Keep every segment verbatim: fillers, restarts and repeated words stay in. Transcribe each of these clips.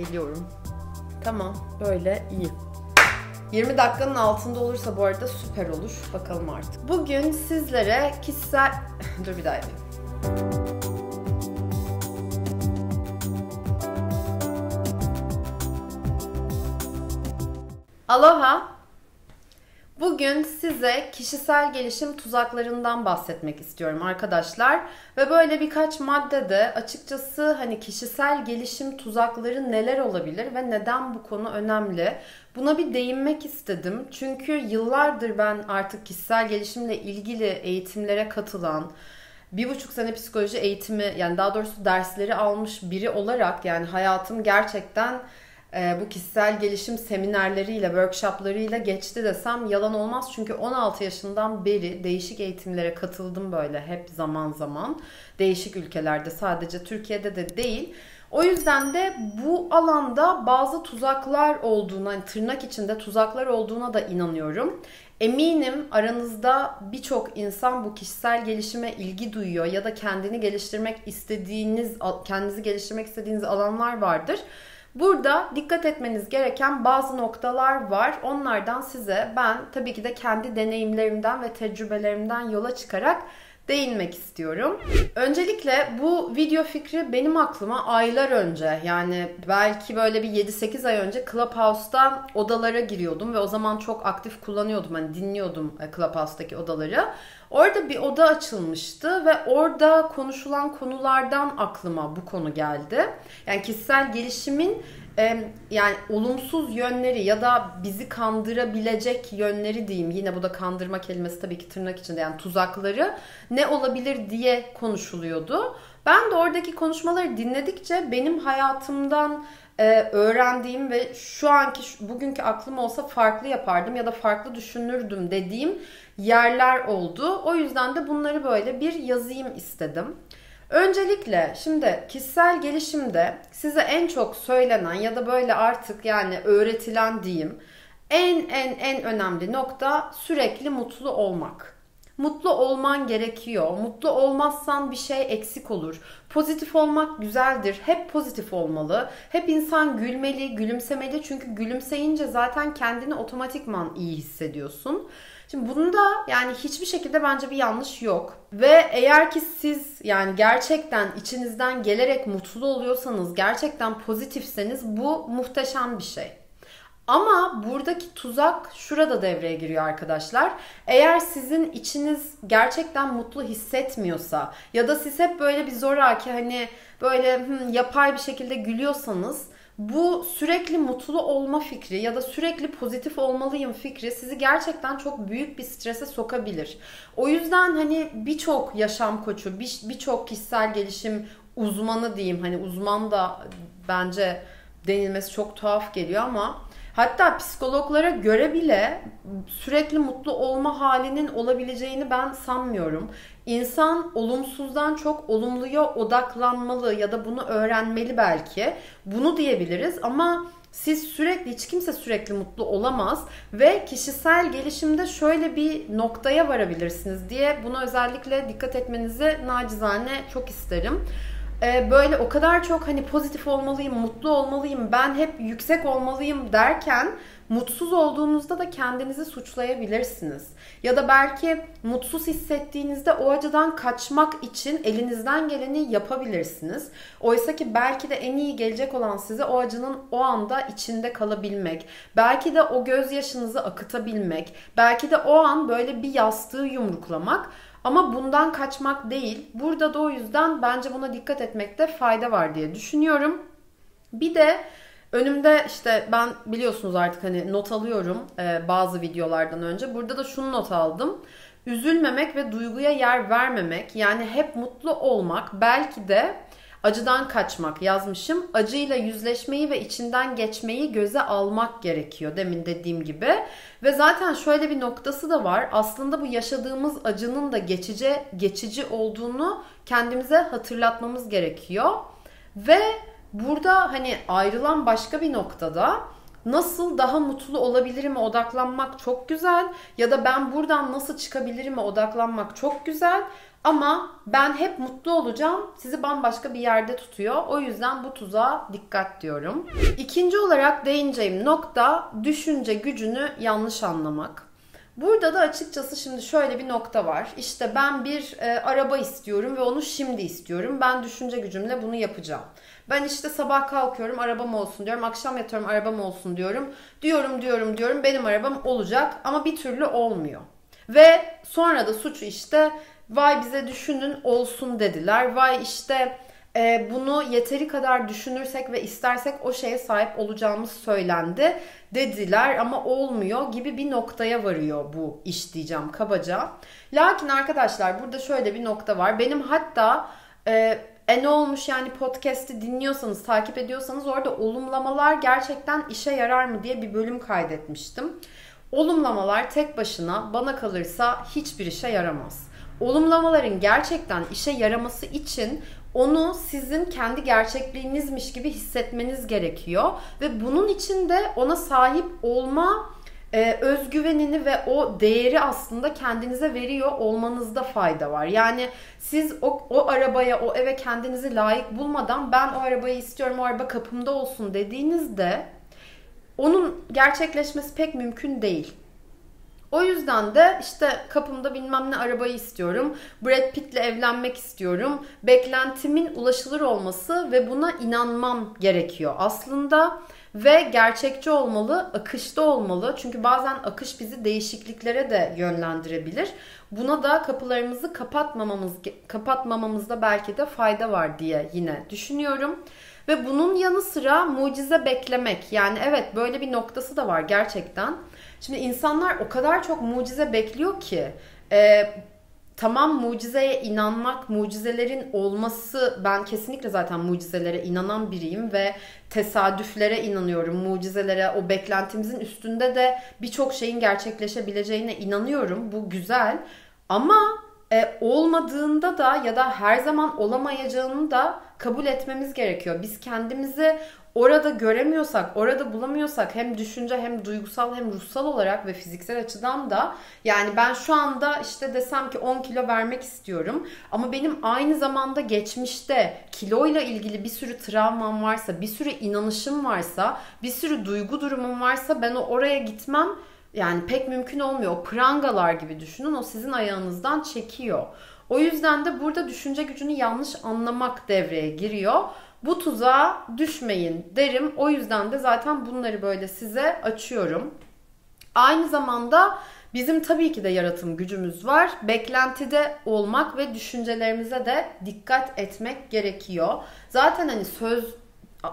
Geliyorum. Tamam, böyle iyi. yirmi dakikanın altında olursa bu arada süper olur. Bakalım artık. Bugün sizlere kişisel... Dur bir daha yapayım. Aloha. Bugün size kişisel gelişim tuzaklarından bahsetmek istiyorum arkadaşlar. Ve böyle birkaç maddede açıkçası hani kişisel gelişim tuzakları neler olabilir ve neden bu konu önemli? Buna bir değinmek istedim. Çünkü yıllardır ben artık kişisel gelişimle ilgili eğitimlere katılan, bir buçuk sene psikoloji eğitimi, yani daha doğrusu dersleri almış biri olarak, yani hayatım gerçekten Ee, bu kişisel gelişim seminerleriyle, workshoplarıyla geçti desem yalan olmaz. Çünkü on altı yaşından beri değişik eğitimlere katıldım böyle hep zaman zaman. Değişik ülkelerde, sadece Türkiye'de de değil. O yüzden de bu alanda bazı tuzaklar olduğuna, yani tırnak içinde tuzaklar olduğuna da inanıyorum. Eminim aranızda birçok insan bu kişisel gelişime ilgi duyuyor ya da kendini geliştirmek istediğiniz, kendinizi geliştirmek istediğiniz alanlar vardır. Burada dikkat etmeniz gereken bazı noktalar var. Onlardan size ben tabii ki de kendi deneyimlerimden ve tecrübelerimden yola çıkarak değinmek istiyorum. Öncelikle bu video fikri benim aklıma aylar önce, yani belki böyle bir yedi sekiz ay önce Clubhouse'da odalara giriyordum ve o zaman çok aktif kullanıyordum, hani dinliyordum Clubhouse'daki odaları. Orada bir oda açılmıştı ve orada konuşulan konulardan aklıma bu konu geldi. Yani kişisel gelişimin yani olumsuz yönleri ya da bizi kandırabilecek yönleri diyeyim. Yine bu da kandırma kelimesi tabii ki tırnak içinde, yani tuzakları ne olabilir diye konuşuluyordu. Ben de oradaki konuşmaları dinledikçe benim hayatımdan öğrendiğim ve şu anki bugünkü aklım olsa farklı yapardım ya da farklı düşünürdüm dediğim yerler oldu. O yüzden de bunları böyle bir yazayım istedim. Öncelikle şimdi kişisel gelişimde size en çok söylenen ya da böyle artık yani öğretilen diyeyim en en en önemli nokta sürekli mutlu olmak. Mutlu olman gerekiyor. Mutlu olmazsan bir şey eksik olur. Pozitif olmak güzeldir. Hep pozitif olmalı. Hep insan gülmeli, gülümsemeli. Çünkü gülümseyince zaten kendini otomatikman iyi hissediyorsun. Şimdi bunda yani hiçbir şekilde bence bir yanlış yok. Ve eğer ki siz yani gerçekten içinizden gelerek mutlu oluyorsanız, gerçekten pozitifseniz bu muhteşem bir şey. Ama buradaki tuzak şurada devreye giriyor arkadaşlar. Eğer sizin içiniz gerçekten mutlu hissetmiyorsa ya da siz hep böyle bir zoraki hani böyle yapay bir şekilde gülüyorsanız, bu sürekli mutlu olma fikri ya da sürekli pozitif olmalıyım fikri sizi gerçekten çok büyük bir strese sokabilir. O yüzden hani birçok yaşam koçu, birçok kişisel gelişim uzmanı diyeyim, hani uzman da bence denilmesi çok tuhaf geliyor ama hatta psikologlara göre bile sürekli mutlu olma halinin olabileceğini ben sanmıyorum. İnsan olumsuzdan çok olumluya odaklanmalı ya da bunu öğrenmeli belki. Bunu diyebiliriz ama siz sürekli, hiç kimse sürekli mutlu olamaz ve kişisel gelişimde şöyle bir noktaya varabilirsiniz diye buna özellikle dikkat etmenizi nacizane çok isterim. Böyle o kadar çok hani pozitif olmalıyım, mutlu olmalıyım, ben hep yüksek olmalıyım derken mutsuz olduğunuzda da kendinizi suçlayabilirsiniz. Ya da belki mutsuz hissettiğinizde o acıdan kaçmak için elinizden geleni yapabilirsiniz. Oysa ki belki de en iyi gelecek olan size o acının o anda içinde kalabilmek. Belki de o gözyaşınızı akıtabilmek. Belki de o an böyle bir yastığı yumruklamak. Ama bundan kaçmak değil. Burada da o yüzden bence buna dikkat etmekte fayda var diye düşünüyorum. Bir de önümde işte ben biliyorsunuz artık hani not alıyorum bazı videolardan önce. Burada da şunu not aldım. Üzülmemek ve duyguya yer vermemek, yani hep mutlu olmak, belki de acıdan kaçmak yazmışım. Acıyla yüzleşmeyi ve içinden geçmeyi göze almak gerekiyor demin dediğim gibi. Ve zaten şöyle bir noktası da var. Aslında bu yaşadığımız acının da geçici, geçici olduğunu kendimize hatırlatmamız gerekiyor. Ve burada hani ayrılan başka bir noktada nasıl daha mutlu olabilirim'e odaklanmak çok güzel ya da ben buradan nasıl çıkabilirim'e odaklanmak çok güzel. Ama ben hep mutlu olacağım sizi bambaşka bir yerde tutuyor. O yüzden bu tuzağa dikkat diyorum. İkinci olarak değineceğim nokta düşünce gücünü yanlış anlamak. Burada da açıkçası şimdi şöyle bir nokta var. İşte ben bir e, araba istiyorum ve onu şimdi istiyorum. Ben düşünce gücümle bunu yapacağım. Ben işte sabah kalkıyorum arabam olsun diyorum. Akşam yatıyorum arabam olsun diyorum. Diyorum diyorum diyorum benim arabam olacak ama bir türlü olmuyor. Ve sonra da suç işte vay bize düşünün olsun dediler. Vay işte e, bunu yeteri kadar düşünürsek ve istersek o şeye sahip olacağımız söylendi dediler ama olmuyor gibi bir noktaya varıyor bu iş diyeceğim kabaca. Lakin arkadaşlar burada şöyle bir nokta var. Benim hatta e, N'olmuş Yani podcast'i dinliyorsanız, takip ediyorsanız orada olumlamalar gerçekten işe yarar mı diye bir bölüm kaydetmiştim. Olumlamalar tek başına bana kalırsa hiçbir işe yaramaz. Olumlamaların gerçekten işe yaraması için onu sizin kendi gerçekliğinizmiş gibi hissetmeniz gerekiyor. Ve bunun için de ona sahip olma e, özgüvenini ve o değeri aslında kendinize veriyor olmanızda fayda var. Yani siz o, o arabaya, o eve kendinizi layık bulmadan ben o arabayı istiyorum, o araba kapımda olsun dediğinizde onun gerçekleşmesi pek mümkün değil. O yüzden de işte kapımda bilmem ne arabayı istiyorum, Brad Pitt'le evlenmek istiyorum, beklentimin ulaşılır olması ve buna inanmam gerekiyor aslında ve gerçekçi olmalı, akışta olmalı çünkü bazen akış bizi değişikliklere de yönlendirebilir. Buna da kapılarımızı kapatmamamız, kapatmamamızda belki de fayda var diye yine düşünüyorum. Ve bunun yanı sıra mucize beklemek. Yani evet böyle bir noktası da var gerçekten. Şimdi insanlar o kadar çok mucize bekliyor ki e, tamam mucizeye inanmak, mucizelerin olması, ben kesinlikle zaten mucizelere inanan biriyim ve tesadüflere inanıyorum, mucizelere, o beklentimizin üstünde de birçok şeyin gerçekleşebileceğine inanıyorum. Bu güzel ama e, olmadığında da ya da her zaman olamayacağını da kabul etmemiz gerekiyor. Biz kendimizi orada göremiyorsak, orada bulamıyorsak hem düşünce hem duygusal hem ruhsal olarak ve fiziksel açıdan da yani ben şu anda işte desem ki on kilo vermek istiyorum ama benim aynı zamanda geçmişte kiloyla ilgili bir sürü travmam varsa, bir sürü inanışım varsa, bir sürü duygu durumum varsa ben o oraya gitmem yani pek mümkün olmuyor. O prangalar gibi düşünün, o sizin ayağınızdan çekiyor. O yüzden de burada düşünce gücünü yanlış anlamak devreye giriyor. Bu tuzağa düşmeyin derim. O yüzden de zaten bunları böyle size açıyorum. Aynı zamanda bizim tabii ki de yaratım gücümüz var. Beklentide olmak ve düşüncelerimize de dikkat etmek gerekiyor. Zaten hani söz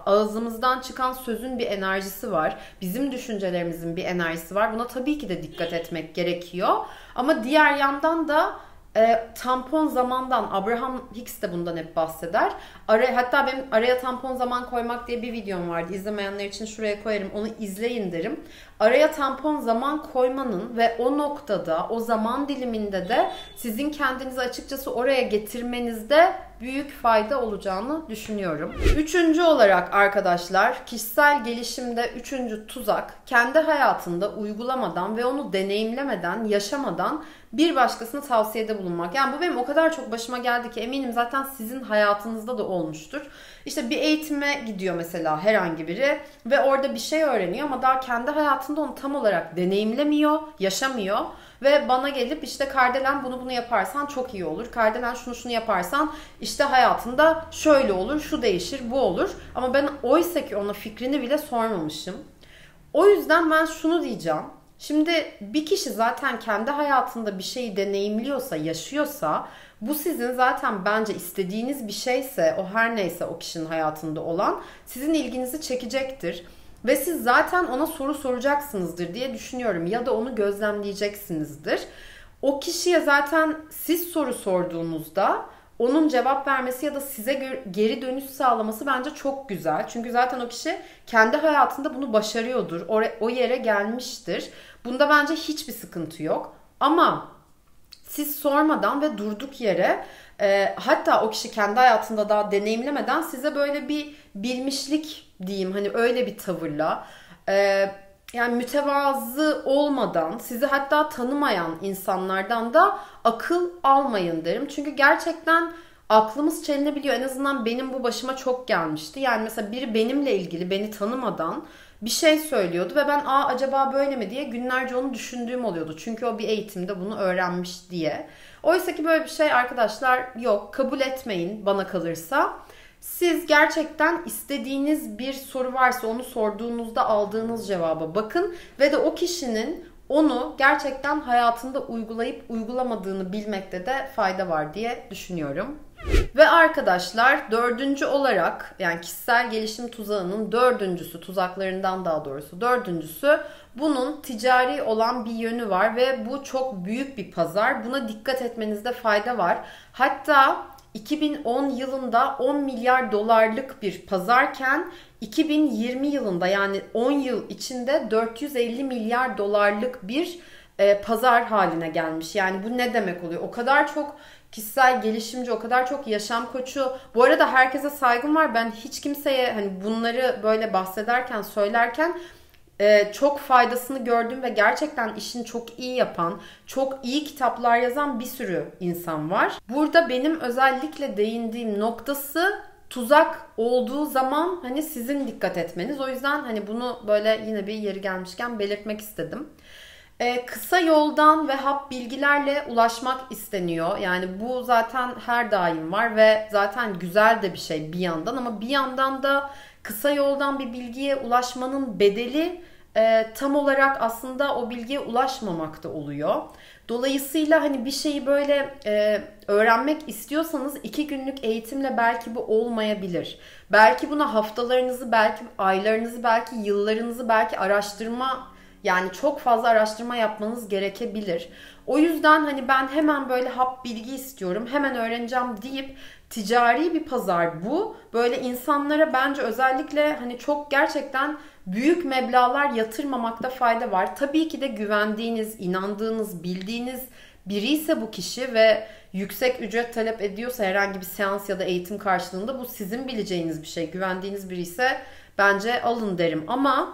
ağzımızdan çıkan sözün bir enerjisi var. Bizim düşüncelerimizin bir enerjisi var. Buna tabii ki de dikkat etmek gerekiyor. Ama diğer yandan da E, tampon zamandan, Abraham Hicks de bundan hep bahseder. Ara, hatta benim araya tampon zaman koymak diye bir videom vardı. İzlemeyenler için şuraya koyarım, onu izleyin derim. Araya tampon zaman koymanın ve o noktada, o zaman diliminde de sizin kendinizi açıkçası oraya getirmenizde büyük fayda olacağını düşünüyorum. Üçüncü olarak arkadaşlar, kişisel gelişimde üçüncü tuzak, kendi hayatında uygulamadan ve onu deneyimlemeden, yaşamadan bir başkasına tavsiyede bulunmak. Yani bu benim o kadar çok başıma geldi ki eminim zaten sizin hayatınızda da olmuştur. İşte bir eğitime gidiyor mesela herhangi biri ve orada bir şey öğreniyor ama daha kendi hayatında onu tam olarak deneyimlemiyor, yaşamıyor. Ve bana gelip işte Kardelen bunu bunu yaparsan çok iyi olur. Kardelen şunu şunu yaparsan işte hayatında şöyle olur, şu değişir, bu olur. Ama ben oysa ki ona fikrini bile sormamışım. O yüzden ben şunu diyeceğim. Şimdi bir kişi zaten kendi hayatında bir şeyi deneyimliyorsa, yaşıyorsa bu sizin zaten bence istediğiniz bir şeyse, o her neyse o kişinin hayatında olan sizin ilginizi çekecektir. Ve siz zaten ona soru soracaksınızdır diye düşünüyorum ya da onu gözlemleyeceksinizdir. O kişiye zaten siz soru sorduğunuzda onun cevap vermesi ya da size geri dönüş sağlaması bence çok güzel. Çünkü zaten o kişi kendi hayatında bunu başarıyordur, o yere gelmiştir. Bunda bence hiçbir sıkıntı yok. Ama siz sormadan ve durduk yere e, hatta o kişi kendi hayatında daha deneyimlemeden size böyle bir bilmişlik diyeyim hani öyle bir tavırla e, yani mütevazı olmadan, sizi hatta tanımayan insanlardan da akıl almayın derim. Çünkü gerçekten aklımız çelinebiliyor. En azından benim bu başıma çok gelmişti. Yani mesela biri benimle ilgili beni tanımadan bir şey söylüyordu ve ben aa acaba böyle mi diye günlerce onu düşündüğüm oluyordu. Çünkü o bir eğitimde bunu öğrenmiş diye. Oysa ki böyle bir şey arkadaşlar yok. Kabul etmeyin bana kalırsa. Siz gerçekten istediğiniz bir soru varsa onu sorduğunuzda aldığınız cevaba bakın ve de o kişinin onu gerçekten hayatında uygulayıp uygulamadığını bilmekte de fayda var diye düşünüyorum. Ve arkadaşlar dördüncü olarak, yani kişisel gelişim tuzağının dördüncüsü, tuzaklarından daha doğrusu dördüncüsü, bunun ticari olan bir yönü var ve bu çok büyük bir pazar. Buna dikkat etmenizde fayda var. Hatta iki bin on yılında on milyar dolarlık bir pazarken iki bin yirmi yılında, yani on yıl içinde dört yüz elli milyar dolarlık bir e, pazar haline gelmiş. Yani bu ne demek oluyor? O kadar çok kişisel gelişimci, o kadar çok yaşam koçu. Bu arada herkese saygım var. Ben hiç kimseye hani bunları böyle bahsederken, söylerken Ee, çok faydasını gördüm ve gerçekten işini çok iyi yapan, çok iyi kitaplar yazan bir sürü insan var. Burada benim özellikle değindiğim noktası tuzak olduğu zaman hani sizin dikkat etmeniz. O yüzden hani bunu böyle yine bir yeri gelmişken belirtmek istedim. Ee, kısa yoldan ve hap bilgilerle ulaşmak isteniyor. Yani bu zaten her daim var ve zaten güzel de bir şey bir yandan, ama bir yandan da kısa yoldan bir bilgiye ulaşmanın bedeli e, tam olarak aslında o bilgiye ulaşmamakta oluyor. Dolayısıyla hani bir şeyi böyle e, öğrenmek istiyorsanız iki günlük eğitimle belki bu olmayabilir. Belki buna haftalarınızı, belki aylarınızı, belki yıllarınızı, belki araştırma, yani çok fazla araştırma yapmanız gerekebilir. O yüzden hani ben hemen böyle hap bilgi istiyorum, hemen öğreneceğim deyip, ticari bir pazar bu. Böyle insanlara bence özellikle hani çok gerçekten büyük meblağlar yatırmamakta fayda var. Tabii ki de güvendiğiniz, inandığınız, bildiğiniz biri ise bu kişi ve yüksek ücret talep ediyorsa herhangi bir seans ya da eğitim karşılığında, bu sizin bileceğiniz bir şey. Güvendiğiniz biri ise bence alın derim, ama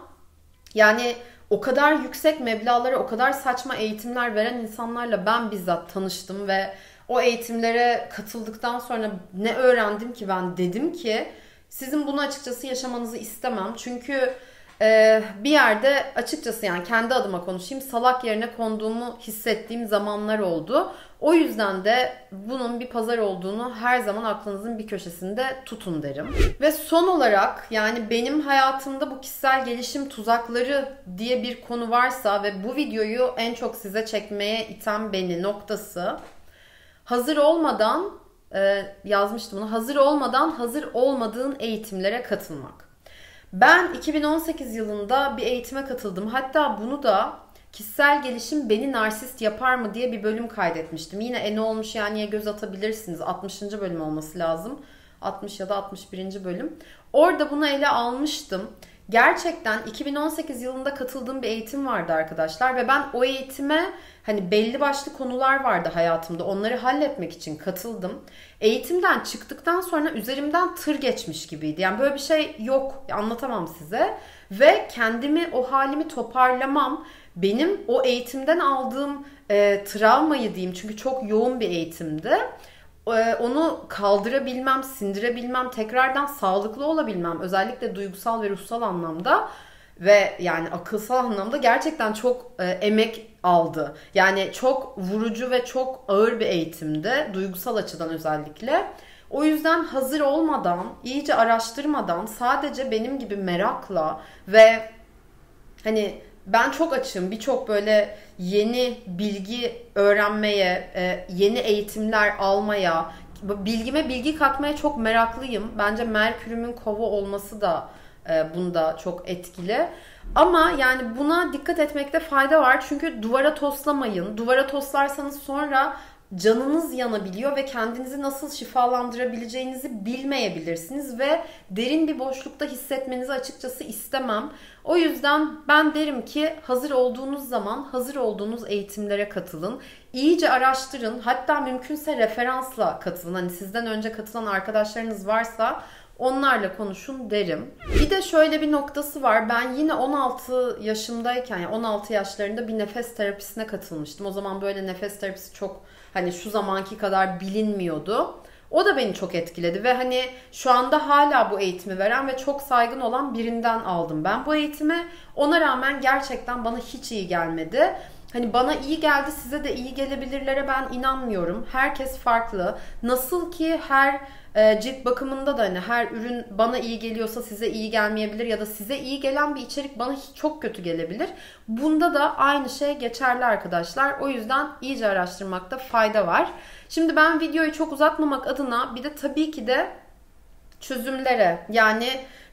yani o kadar yüksek meblağlara, o kadar saçma eğitimler veren insanlarla ben bizzat tanıştım ve o eğitimlere katıldıktan sonra ne öğrendim ki ben? Dedim ki sizin bunu açıkçası yaşamanızı istemem. Çünkü e, bir yerde açıkçası, yani kendi adıma konuşayım, salak yerine konduğumu hissettiğim zamanlar oldu. O yüzden de bunun bir pazar olduğunu her zaman aklınızın bir köşesinde tutun derim. Ve son olarak, yani benim hayatımda bu kişisel gelişim tuzakları diye bir konu varsa ve bu videoyu en çok size çekmeye iten beni noktası, hazır olmadan, e, yazmıştım bunu, hazır olmadan hazır olmadığın eğitimlere katılmak. Ben iki bin on sekiz yılında bir eğitime katıldım. Hatta bunu da kişisel gelişim beni narsist yapar mı diye bir bölüm kaydetmiştim. Yine Eee N'olmuş Yani?'ye göz atabilirsiniz. altmışıncı bölüm olması lazım. altmış ya da altmış birinci bölüm. Orada bunu ele almıştım. Gerçekten iki bin on sekiz yılında katıldığım bir eğitim vardı arkadaşlar ve ben o eğitime, hani belli başlı konular vardı hayatımda, onları halletmek için katıldım. Eğitimden çıktıktan sonra üzerimden tır geçmiş gibiydi. Yani böyle bir şey yok, anlatamam size. Ve kendimi, o halimi toparlamam, benim o eğitimden aldığım e, travmayı diyeyim, çünkü çok yoğun bir eğitimdi, onu kaldırabilmem, sindirebilmem, tekrardan sağlıklı olabilmem, özellikle duygusal ve ruhsal anlamda ve yani akılsal anlamda gerçekten çok e, emek aldı. Yani çok vurucu ve çok ağır bir eğitimdi, duygusal açıdan özellikle. O yüzden hazır olmadan, iyice araştırmadan, sadece benim gibi merakla ve hani ben çok açığım, birçok böyle yeni bilgi öğrenmeye, yeni eğitimler almaya, bilgime bilgi katmaya çok meraklıyım. Bence Merkür'ümün kova olması da bunda çok etkili. Ama yani buna dikkat etmekte fayda var. Çünkü duvara toslamayın. Duvara toslarsanız sonra canınız yanabiliyor ve kendinizi nasıl şifalandırabileceğinizi bilmeyebilirsiniz ve derin bir boşlukta hissetmenizi açıkçası istemem. O yüzden ben derim ki hazır olduğunuz zaman hazır olduğunuz eğitimlere katılın. İyice araştırın. Hatta mümkünse referansla katılın. Hani sizden önce katılan arkadaşlarınız varsa onlarla konuşun derim. Bir de şöyle bir noktası var. Ben yine on altı yaşımdayken, yani on altı yaşlarında bir nefes terapisine katılmıştım. O zaman böyle nefes terapisi çok hani şu zamanki kadar bilinmiyordu. O da beni çok etkiledi ve hani şu anda hala bu eğitimi veren ve çok saygın olan birinden aldım ben bu eğitimi. Ona rağmen gerçekten bana hiç iyi gelmedi. Hani bana iyi geldi, size de iyi gelebilirlere ben inanmıyorum. Herkes farklı. Nasıl ki her e, cilt bakımında da hani her ürün bana iyi geliyorsa size iyi gelmeyebilir ya da size iyi gelen bir içerik bana çok kötü gelebilir. Bunda da aynı şey geçerli arkadaşlar. O yüzden iyice araştırmakta fayda var. Şimdi ben videoyu çok uzatmamak adına bir de tabii ki de çözümlere, yani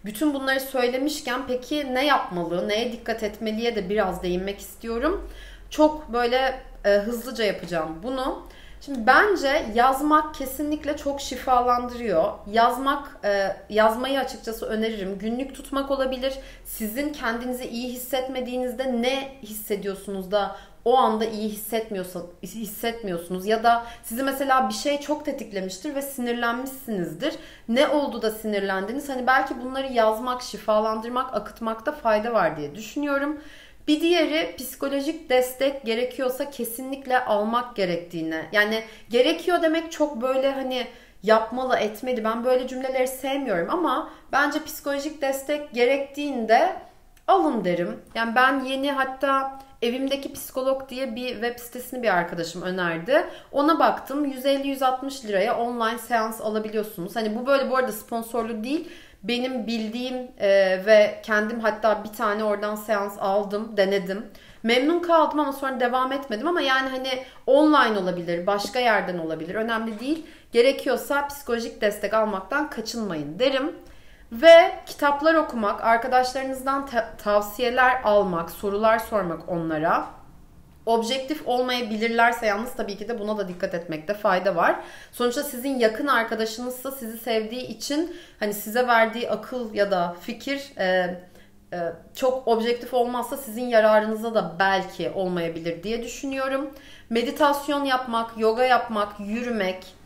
bütün bunları söylemişken peki ne yapmalı, neye dikkat etmeliye de biraz değinmek istiyorum. Çok böyle e, hızlıca yapacağım bunu. Şimdi bence yazmak kesinlikle çok şifalandırıyor. Yazmak, e, yazmayı açıkçası öneririm. Günlük tutmak olabilir. Sizin kendinizi iyi hissetmediğinizde ne hissediyorsunuz da o anda iyi hissetmiyorsa, hissetmiyorsunuz ya da sizi mesela bir şey çok tetiklemiştir ve sinirlenmişsinizdir. Ne oldu da sinirlendiniz? Hani belki bunları yazmak, şifalandırmak, akıtmakta fayda var diye düşünüyorum. Bir diğeri, psikolojik destek gerekiyorsa kesinlikle almak gerektiğine. Yani gerekiyor demek çok böyle hani yapmalı, etmeli. Ben böyle cümleleri sevmiyorum ama bence psikolojik destek gerektiğinde alın derim. Yani ben yeni, hatta Evimdeki Psikolog diye bir web sitesini bir arkadaşım önerdi. Ona baktım. yüz elli yüz altmış liraya online seans alabiliyorsunuz. Hani bu böyle bu arada sponsorlu değil. Benim bildiğim e, ve kendim hatta bir tane oradan seans aldım, denedim. Memnun kaldım ama sonra devam etmedim ama yani hani online olabilir, başka yerden olabilir. Önemli değil. Gerekiyorsa psikolojik destek almaktan kaçınmayın derim. Ve kitaplar okumak, arkadaşlarınızdan tavsiyeler almak, sorular sormak onlara. Objektif olmayabilirlerse yalnız tabii ki de buna da dikkat etmekte fayda var. Sonuçta sizin yakın arkadaşınızsa sizi sevdiği için hani size verdiği akıl ya da fikir e, e, çok objektif olmazsa sizin yararınıza da belki olmayabilir diye düşünüyorum. Meditasyon yapmak, yoga yapmak, yürümek.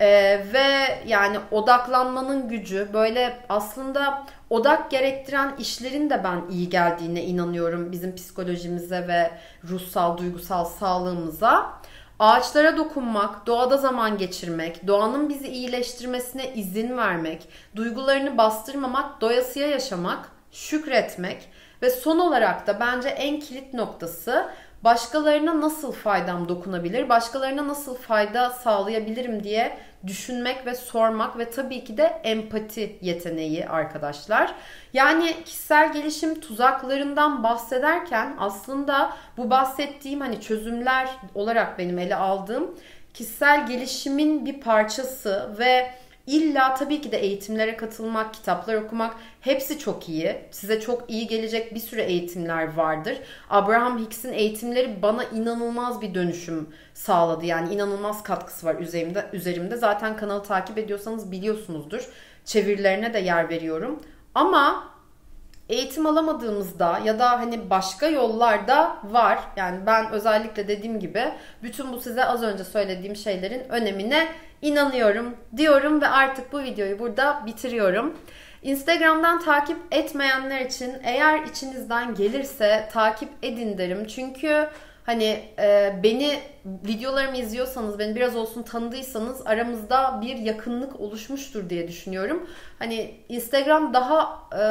Ee, ve yani odaklanmanın gücü, böyle aslında odak gerektiren işlerin de ben iyi geldiğine inanıyorum bizim psikolojimize ve ruhsal, duygusal sağlığımıza. Ağaçlara dokunmak, doğada zaman geçirmek, doğanın bizi iyileştirmesine izin vermek, duygularını bastırmamak, doyasıya yaşamak, şükretmek ve son olarak da bence en kilit noktası, başkalarına nasıl faydam dokunabilir, başkalarına nasıl fayda sağlayabilirim diye düşünmek ve sormak ve tabii ki de empati yeteneği arkadaşlar. Yani kişisel gelişim tuzaklarından bahsederken aslında bu bahsettiğim hani çözümler olarak benim ele aldığım kişisel gelişimin bir parçası ve İlla tabii ki de eğitimlere katılmak, kitaplar okumak hepsi çok iyi. Size çok iyi gelecek bir sürü eğitimler vardır. Abraham Hicks'in eğitimleri bana inanılmaz bir dönüşüm sağladı. Yani inanılmaz katkısı var üzerimde. üzerimde. Zaten kanalı takip ediyorsanız biliyorsunuzdur. Çevirilerine de yer veriyorum. Ama eğitim alamadığımızda ya da hani başka yollarda var. Yani ben özellikle dediğim gibi bütün bu size az önce söylediğim şeylerin önemine inanıyorum diyorum ve artık bu videoyu burada bitiriyorum. Instagram'dan takip etmeyenler için eğer içinizden gelirse takip edin derim. Çünkü hani e, beni, videolarımı izliyorsanız, beni biraz olsun tanıdıysanız aramızda bir yakınlık oluşmuştur diye düşünüyorum. Hani Instagram daha... E,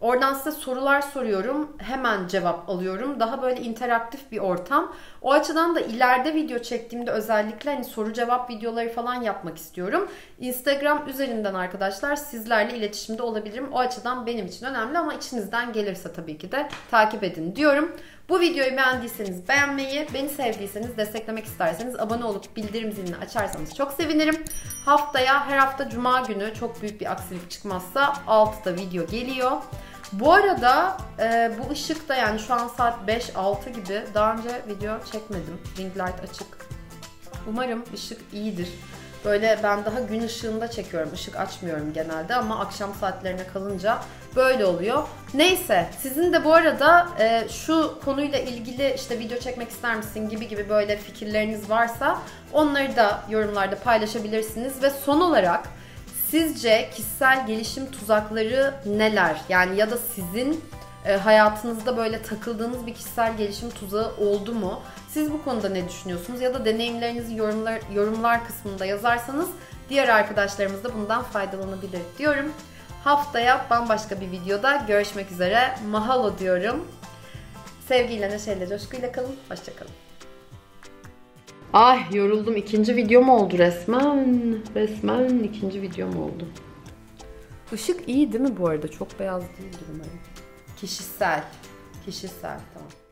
Oradan size sorular soruyorum, hemen cevap alıyorum. Daha böyle interaktif bir ortam. O açıdan da ileride video çektiğimde özellikle hani soru cevap videoları falan yapmak istiyorum. Instagram üzerinden arkadaşlar sizlerle iletişimde olabilirim. O açıdan benim için önemli ama içinizden gelirse tabii ki de takip edin diyorum. Bu videoyu beğendiyseniz beğenmeyi, beni sevdiyseniz, desteklemek isterseniz abone olup bildirim zilini açarsanız çok sevinirim. Haftaya, her hafta Cuma günü çok büyük bir aksilik çıkmazsa altıda video geliyor. Bu arada e, bu ışıkta, yani şu an saat beş altı gibi, daha önce video çekmedim. Ring light açık. Umarım ışık iyidir. Böyle ben daha gün ışığında çekiyorum. Işık açmıyorum genelde ama akşam saatlerine kalınca böyle oluyor. Neyse, sizin de bu arada e, şu konuyla ilgili işte video çekmek ister misin gibi gibi böyle fikirleriniz varsa onları da yorumlarda paylaşabilirsiniz. Ve son olarak Sizce kişisel gelişim tuzakları neler? Yani ya da sizin hayatınızda böyle takıldığınız bir kişisel gelişim tuzağı oldu mu? Siz bu konuda ne düşünüyorsunuz? Ya da deneyimlerinizi yorumlar, yorumlar kısmında yazarsanız diğer arkadaşlarımız da bundan faydalanabilir diyorum. Haftaya bambaşka bir videoda görüşmek üzere. Mahalo diyorum. Sevgiyle, neşeyle, coşkuyla kalın. Hoşça kalın. Ay yoruldum. İkinci videom oldu resmen. Resmen ikinci videom oldu. Işık iyi değil mi bu arada? Çok beyaz değil umarım. Kişisel. Kişisel, tamam.